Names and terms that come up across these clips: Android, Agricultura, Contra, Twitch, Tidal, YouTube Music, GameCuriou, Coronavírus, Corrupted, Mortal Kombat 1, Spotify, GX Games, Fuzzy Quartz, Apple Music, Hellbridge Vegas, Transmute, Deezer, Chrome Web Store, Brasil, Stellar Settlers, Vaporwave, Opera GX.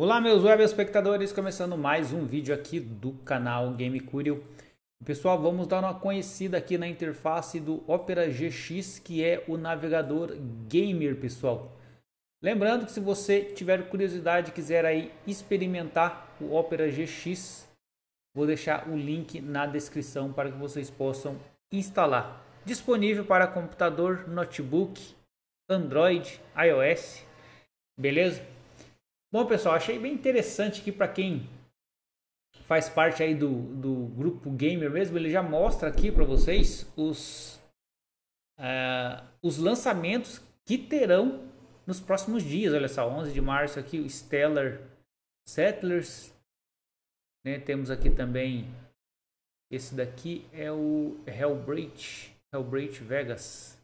Olá meus web espectadores, começando mais um vídeo aqui do canal Game Curio. Pessoal, vamos dar uma conhecida aqui na interface do Opera GX, que é o navegador gamer, pessoal. Lembrando que se você tiver curiosidade e quiser aí experimentar o Opera GX, vou deixar o link na descrição para que vocês possam instalar. Disponível para computador, notebook, Android, iOS, beleza? Bom pessoal, achei bem interessante aqui para quem faz parte aí do grupo gamer mesmo. Ele já mostra aqui para vocês os lançamentos que terão nos próximos dias. Olha só, 11 de março aqui o Stellar Settlers, né? Temos aqui também, esse daqui é o Hellbridge Vegas.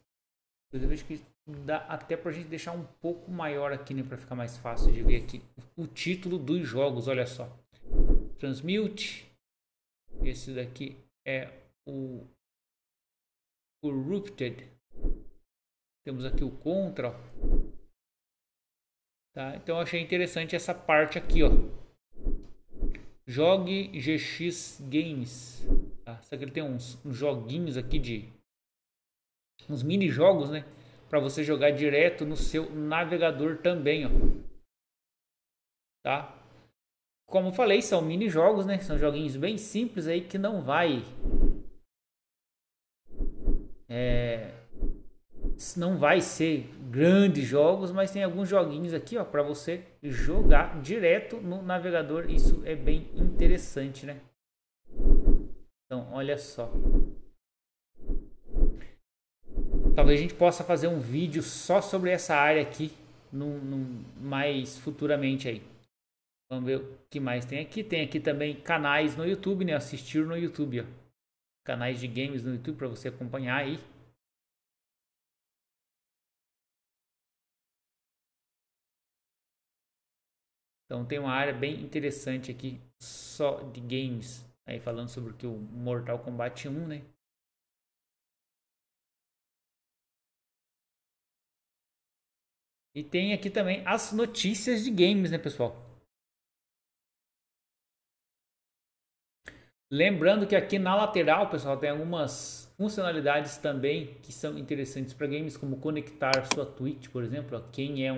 Eu vejo que dá até pra gente deixar um pouco maior aqui, né, para ficar mais fácil de ver aqui o título dos jogos. Olha só, Transmute, esse daqui é o Corrupted, temos aqui o Contra, tá? Então eu achei interessante essa parte aqui, ó, jogue GX Games, tá? Só que ele tem uns joguinhos aqui, de uns mini jogos, né, para você jogar direto no seu navegador também, ó, tá? Como eu falei, são mini jogos, né? São joguinhos bem simples aí que não vai ser grandes jogos, mas tem alguns joguinhos aqui, ó, para você jogar direto no navegador. Isso é bem interessante, né? Então, olha só. Talvez a gente possa fazer um vídeo só sobre essa área aqui, mais futuramente aí. Vamos ver o que mais tem aqui. Tem aqui também canais no YouTube, né? Assistir no YouTube, ó. Canais de games no YouTube para você acompanhar aí. Então tem uma área bem interessante aqui só de games. Aí falando sobre o que o Mortal Kombat 1, né? E tem aqui também as notícias de games, né, pessoal? Lembrando que aqui na lateral, pessoal, tem algumas funcionalidades também que são interessantes para games, como conectar sua Twitch, por exemplo. Quem é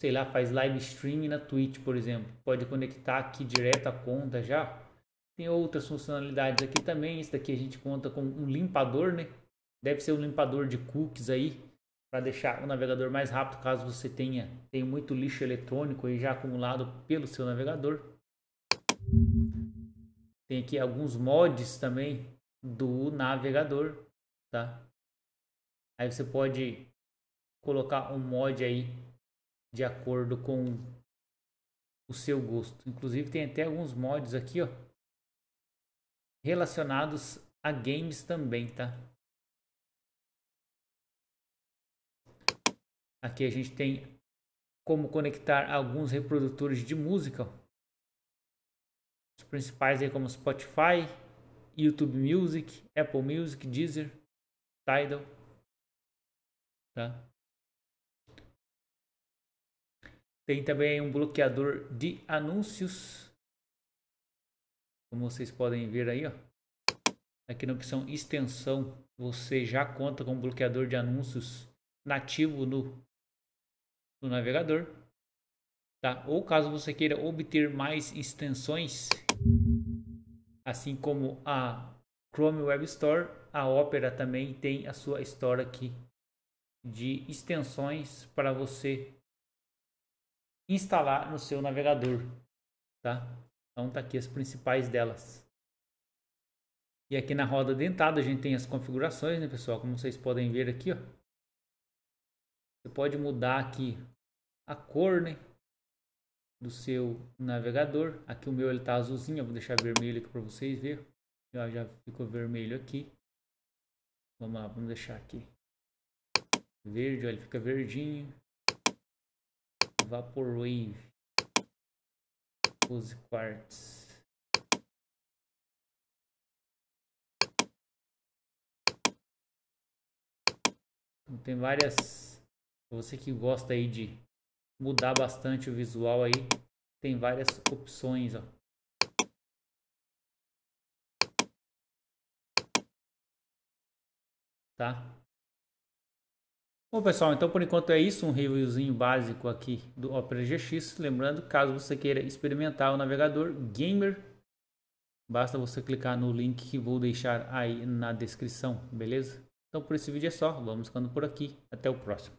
sei lá, faz live stream na Twitch, por exemplo, pode conectar aqui direto à conta já. Tem outras funcionalidades aqui também. Esse daqui a gente conta com um limpador, né? Deve ser um limpador de cookies aí, para deixar o navegador mais rápido, caso você tenha muito lixo eletrônico aí já acumulado pelo seu navegador. Tem aqui alguns mods também do navegador, tá? Aí você pode colocar um mod aí de acordo com o seu gosto. Inclusive tem até alguns mods aqui, ó, relacionados a games também, tá? Aqui a gente tem como conectar alguns reprodutores de música, ó. Os principais aí como Spotify, YouTube Music, Apple Music, Deezer, Tidal, tá? Tem também um bloqueador de anúncios, como vocês podem ver aí, ó. Aqui na opção extensão você já conta com um bloqueador de anúncios nativo no navegador, tá? Ou caso você queira obter mais extensões, assim como a Chrome Web Store, a Opera também tem a sua store aqui de extensões para você instalar no seu navegador, tá? Então tá aqui as principais delas. E aqui na roda dentada a gente tem as configurações, né, pessoal? Como vocês podem ver aqui, ó, você pode mudar aqui a cor, né, do seu navegador. Aqui o meu ele tá azulzinho, eu vou deixar vermelho aqui para vocês verem. Já ficou vermelho aqui. Vamos lá, vamos deixar aqui verde, olha, ele fica verdinho. Vaporwave, Fuzzy Quartz. Então, tem várias. Você que gosta aí de mudar bastante o visual aí, tem várias opções, ó. Tá? Bom, pessoal, então por enquanto é isso, um reviewzinho básico aqui do Opera GX. Lembrando, caso você queira experimentar o navegador Gamer, basta você clicar no link que vou deixar aí na descrição, beleza? Então por esse vídeo é só, vamos ficando por aqui, até o próximo.